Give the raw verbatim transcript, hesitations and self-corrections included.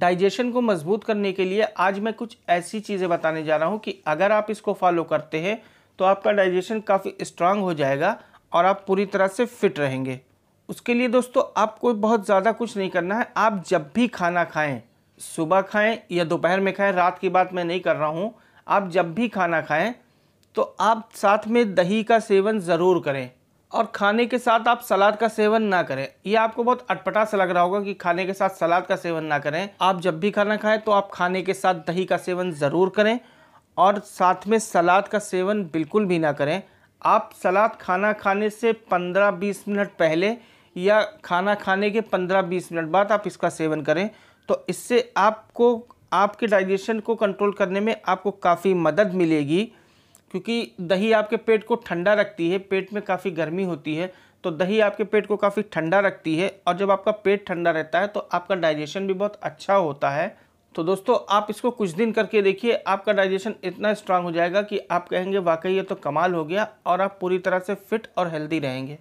Digestion को मजबूत करने के लिए आज मैं कुछ ऐसी चीज़ें बताने जा रहा हूँ कि अगर आप इसको फॉलो करते हैं तो आपका डाइजेशन काफ़ी स्ट्रांग हो जाएगा और आप पूरी तरह से फिट रहेंगे। उसके लिए दोस्तों आपको बहुत ज़्यादा कुछ नहीं करना है। आप जब भी खाना खाएं, सुबह खाएं या दोपहर में खाएं, रात की बात मैं नहीं कर रहा हूँ, आप जब भी खाना खाएं तो आप साथ में दही का सेवन ज़रूर करें और खाने के साथ आप सलाद का सेवन ना करें। ये आपको बहुत अटपटा सा लग रहा होगा कि खाने के साथ सलाद का सेवन ना करें। आप जब भी खाना खाएं तो आप खाने के साथ दही का सेवन ज़रूर करें और साथ में सलाद का सेवन बिल्कुल भी ना करें। आप सलाद खाना खाने से पंद्रह बीस मिनट पहले या खाना खाने के पंद्रह बीस मिनट बाद आप इसका सेवन करें, तो इससे आपको आपके डाइजेशन को कंट्रोल करने में आपको काफ़ी मदद मिलेगी, क्योंकि दही आपके पेट को ठंडा रखती है। पेट में काफ़ी गर्मी होती है तो दही आपके पेट को काफ़ी ठंडा रखती है और जब आपका पेट ठंडा रहता है तो आपका डाइजेशन भी बहुत अच्छा होता है। तो दोस्तों आप इसको कुछ दिन करके देखिए, आपका डाइजेशन इतना स्ट्रांग हो जाएगा कि आप कहेंगे वाकई ये तो कमाल हो गया और आप पूरी तरह से फिट और हेल्दी रहेंगे।